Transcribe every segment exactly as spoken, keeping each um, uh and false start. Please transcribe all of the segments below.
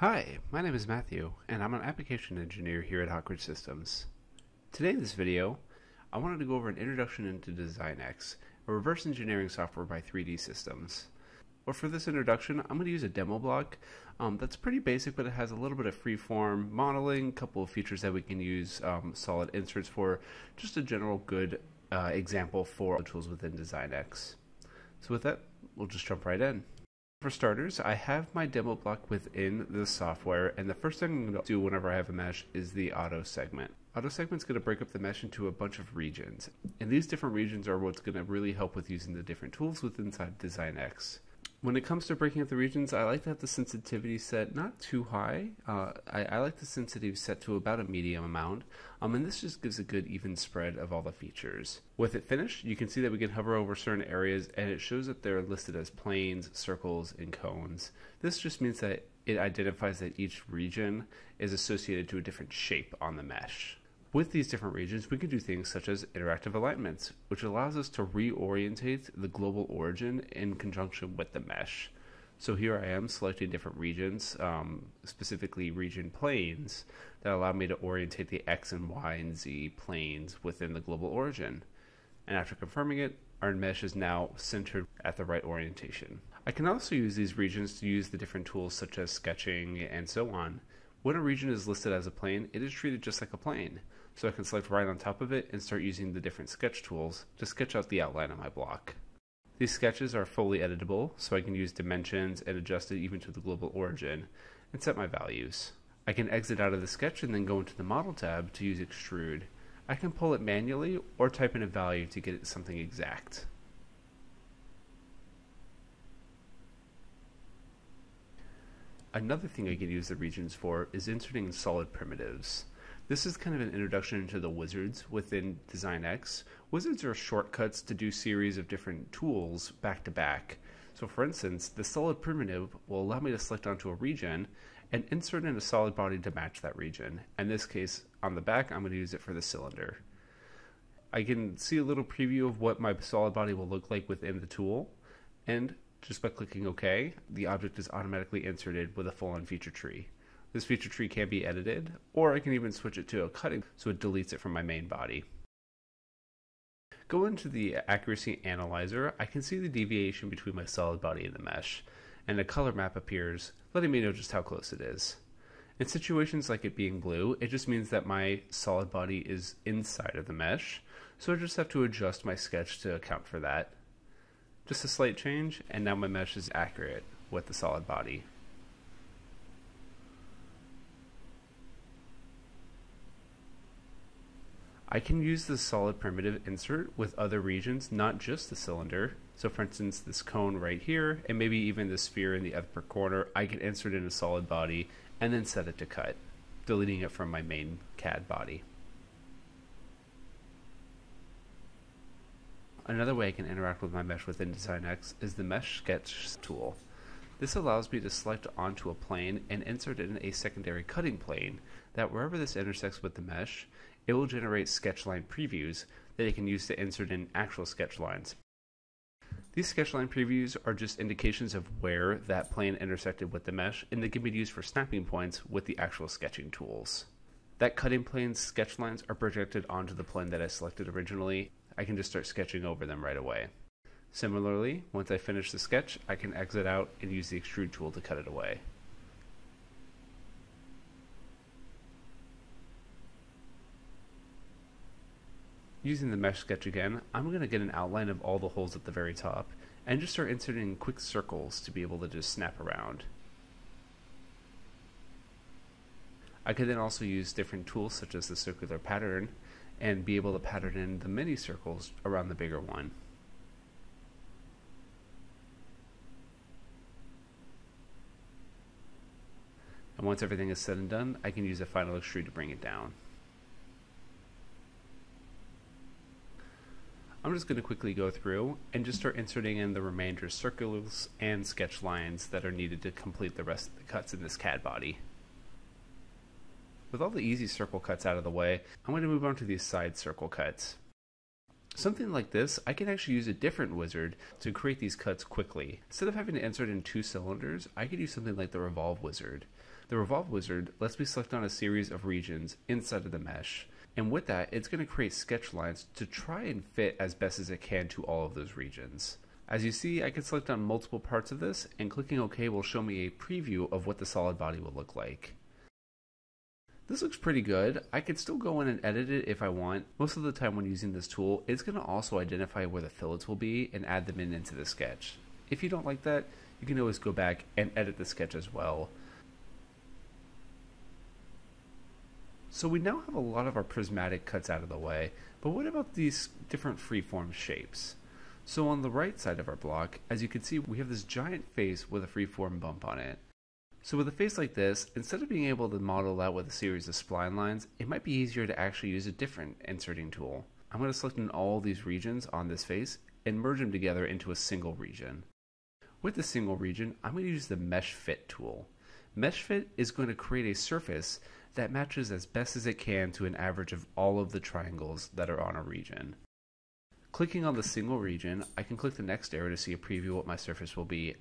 Hi, my name is Matthew, and I'm an application engineer here at Hawk Ridge Systems. Today in this video, I wanted to go over an introduction into Design X, a reverse engineering software by three D Systems. But for this introduction, I'm going to use a demo block um, that's pretty basic, but it has a little bit of freeform modeling, a couple of features that we can use um, solid inserts for, just a general good uh, example for the tools within Design X. So with that, we'll just jump right in. For starters, I have my demo block within the software, and the first thing I'm going to do whenever I have a mesh is the auto segment. Auto segment's going to break up the mesh into a bunch of regions, and these different regions are what's going to really help with using the different tools within inside Design X. When it comes to breaking up the regions, I like to have the sensitivity set not too high. Uh, I, I like the sensitivity set to about a medium amount, um, and this just gives a good even spread of all the features. With it finished, you can see that we can hover over certain areas, and it shows that they're listed as planes, circles, and cones. This just means that it identifies that each region is associated to a different shape on the mesh. With these different regions, we can do things such as interactive alignments, which allows us to reorientate the global origin in conjunction with the mesh. So here I am selecting different regions, um, specifically region planes, that allow me to orientate the X and Y and Z planes within the global origin. And after confirming it, our mesh is now centered at the right orientation. I can also use these regions to use the different tools such as sketching and so on. When a region is listed as a plane, it is treated just like a plane. So I can select right on top of it and start using the different sketch tools to sketch out the outline of my block. These sketches are fully editable, so I can use dimensions and adjust it even to the global origin and set my values. I can exit out of the sketch and then go into the model tab to use extrude. I can pull it manually or type in a value to get it something exact. Another thing I can use the regions for is inserting solid primitives. This is kind of an introduction into the wizards within Design X. Wizards are shortcuts to do series of different tools back to back. So for instance, the solid primitive will allow me to select onto a region and insert in a solid body to match that region. In this case, on the back, I'm going to use it for the cylinder. I can see a little preview of what my solid body will look like within the tool, and just by clicking OK, the object is automatically inserted with a full-on feature tree. This feature tree can be edited, or I can even switch it to a cutting so it deletes it from my main body. Go into the accuracy analyzer, I can see the deviation between my solid body and the mesh, and a color map appears, letting me know just how close it is. In situations like it being blue, it just means that my solid body is inside of the mesh, so I just have to adjust my sketch to account for that. Just a slight change, and now my mesh is accurate with the solid body. I can use the solid primitive insert with other regions, not just the cylinder. So for instance, this cone right here, and maybe even the sphere in the upper corner, I can insert in a solid body and then set it to cut, deleting it from my main C A D body. Another way I can interact with my mesh within Design X is the Mesh Sketch tool. This allows me to select onto a plane and insert in a secondary cutting plane that wherever this intersects with the mesh, it will generate sketch line previews that I can use to insert in actual sketch lines. These sketch line previews are just indications of where that plane intersected with the mesh, and they can be used for snapping points with the actual sketching tools. That cutting plane's sketch lines are projected onto the plane that I selected originally. I can just start sketching over them right away. Similarly, once I finish the sketch, I can exit out and use the extrude tool to cut it away. Using the mesh sketch again, I'm going to get an outline of all the holes at the very top and just start inserting quick circles to be able to just snap around. I could then also use different tools such as the circular pattern and be able to pattern in the mini circles around the bigger one. And once everything is said and done, I can use a final extrude to bring it down. I'm just going to quickly go through and just start inserting in the remainder circles and sketch lines that are needed to complete the rest of the cuts in this C A D body. With all the easy circle cuts out of the way, I'm going to move on to these side circle cuts. Something like this, I can actually use a different wizard to create these cuts quickly. Instead of having to insert in two cylinders, I could use something like the revolve wizard. The Revolve Wizard lets me select on a series of regions inside of the mesh, and with that, it's going to create sketch lines to try and fit as best as it can to all of those regions. As you see, I can select on multiple parts of this, and clicking OK will show me a preview of what the solid body will look like. This looks pretty good. I could still go in and edit it if I want. Most of the time when using this tool, it's going to also identify where the fillets will be and add them in into the sketch. If you don't like that, you can always go back and edit the sketch as well. So we now have a lot of our prismatic cuts out of the way, but what about these different freeform shapes? So on the right side of our block, as you can see, we have this giant face with a freeform bump on it. So with a face like this, instead of being able to model out with a series of spline lines, it might be easier to actually use a different inserting tool. I'm going to select in all these regions on this face and merge them together into a single region. With the single region, I'm going to use the Mesh Fit tool. Mesh Fit is going to create a surface that matches as best as it can to an average of all of the triangles that are on a region. Clicking on the single region, I can click the next arrow to see a preview of what my surface will be.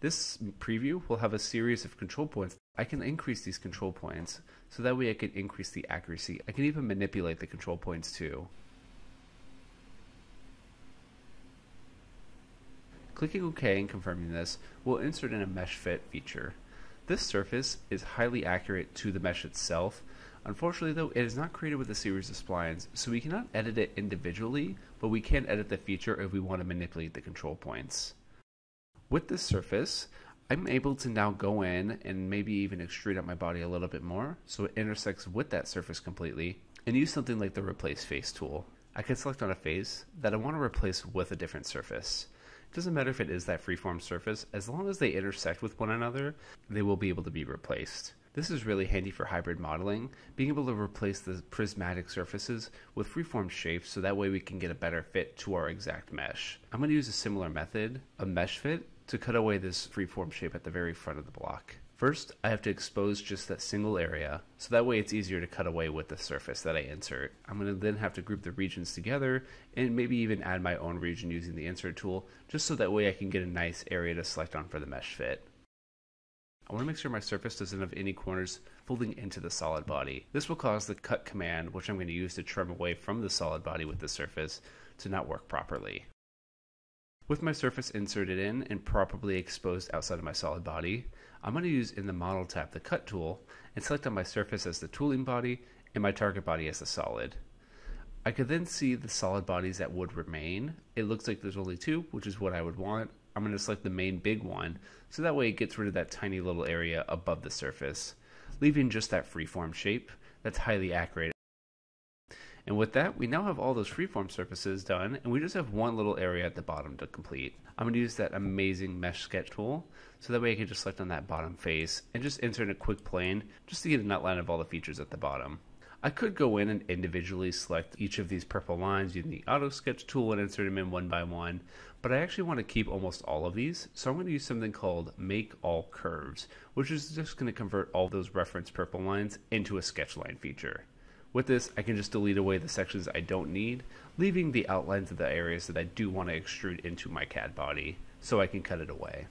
This preview will have a series of control points. I can increase these control points, so that way I can increase the accuracy. I can even manipulate the control points too. Clicking OK and confirming this will insert in a Mesh Fit feature. This surface is highly accurate to the mesh itself. Unfortunately though, it is not created with a series of splines, so we cannot edit it individually, but we can edit the feature if we want to manipulate the control points. With this surface, I'm able to now go in and maybe even extrude out my body a little bit more so it intersects with that surface completely, and use something like the Replace Face tool. I can select on a face that I want to replace with a different surface. Doesn't matter if it is that freeform surface, as long as they intersect with one another, they will be able to be replaced. This is really handy for hybrid modeling, being able to replace the prismatic surfaces with freeform shapes so that way we can get a better fit to our exact mesh. I'm going to use a similar method, a mesh fit, to cut away this freeform shape at the very front of the block. First, I have to expose just that single area, so that way it's easier to cut away with the surface that I insert. I'm going to then have to group the regions together and maybe even add my own region using the insert tool, just so that way I can get a nice area to select on for the mesh fit. I want to make sure my surface doesn't have any corners folding into the solid body. This will cause the cut command, which I'm going to use to trim away from the solid body with the surface, to not work properly. With my surface inserted in and properly exposed outside of my solid body, I'm going to use in the Model tab the Cut tool and select on my surface as the tooling body and my target body as the solid. I could then see the solid bodies that would remain. It looks like there's only two, which is what I would want. I'm going to select the main big one, so that way it gets rid of that tiny little area above the surface, leaving just that freeform shape that's highly accurate. And with that, we now have all those freeform surfaces done, and we just have one little area at the bottom to complete. I'm going to use that amazing Mesh Sketch tool, so that way I can just select on that bottom face and just insert a quick plane just to get an outline of all the features at the bottom. I could go in and individually select each of these purple lines using the Auto Sketch tool and insert them in one by one, but I actually want to keep almost all of these, so I'm going to use something called Make All Curves, which is just going to convert all those reference purple lines into a sketch line feature. With this, I can just delete away the sections I don't need, leaving the outlines of the areas that I do want to extrude into my C A D body, so I can cut it away.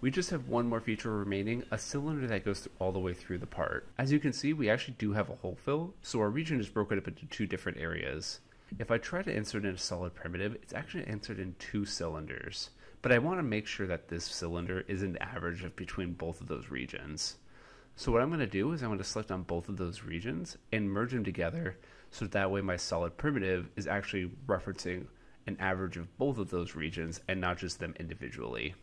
We just have one more feature remaining, a cylinder that goes all the way through the part. As you can see, we actually do have a hole fill, so our region is broken up into two different areas. If I try to insert in a solid primitive, it's actually inserted in two cylinders. But I want to make sure that this cylinder is an average of between both of those regions. So what I'm going to do is I'm going to select on both of those regions and merge them together so that way my solid primitive is actually referencing an average of both of those regions and not just them individually.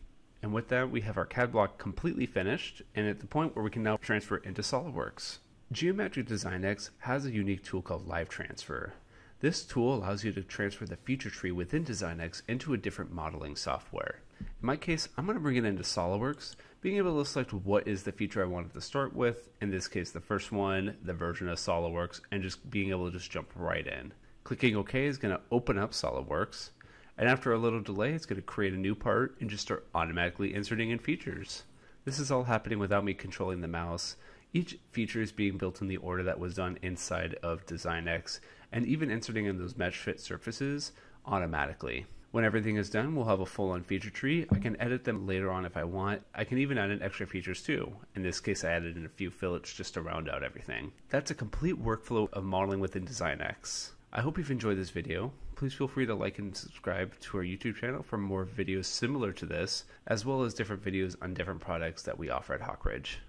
And with that, we have our C A D block completely finished and at the point where we can now transfer it into SOLIDWORKS. Geomagic Design X has a unique tool called Live Transfer. This tool allows you to transfer the feature tree within DesignX into a different modeling software. In my case, I'm going to bring it into SOLIDWORKS, being able to select what is the feature I wanted to start with, in this case the first one, the version of SOLIDWORKS, and just being able to just jump right in. Clicking OK is going to open up SOLIDWORKS, and after a little delay it's going to create a new part and just start automatically inserting in features. This is all happening without me controlling the mouse. Each feature is being built in the order that was done inside of DesignX, and even inserting in those mesh fit surfaces automatically. When everything is done, we'll have a full-on feature tree. I can edit them later on if I want. I can even add in extra features too. In this case, I added in a few fillets just to round out everything. That's a complete workflow of modeling within Design X. I hope you've enjoyed this video. Please feel free to like and subscribe to our YouTube channel for more videos similar to this, as well as different videos on different products that we offer at Hawk Ridge.